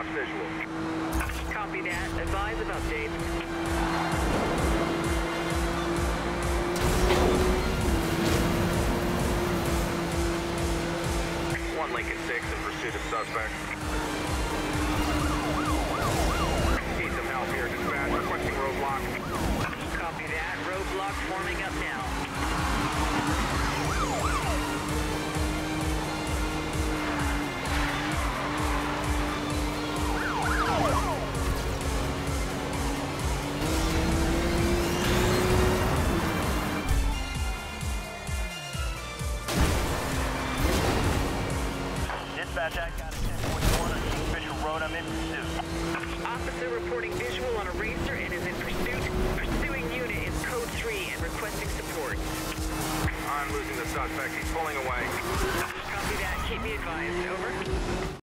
lost visual. Copy that. Advise of update. Lincoln 6 in pursuit of suspect. Need some help here, dispatch. Requesting roadblock. Copy that. Roadblock forming up now. Dispatch, I got a 10.1 on East Fisher Road. I'm in pursuit. Officer reporting visual on a racer and is in pursuit. Pursuing unit is code 3 and requesting support. I'm losing the suspect. He's pulling away. Copy that. Keep me advised. Over.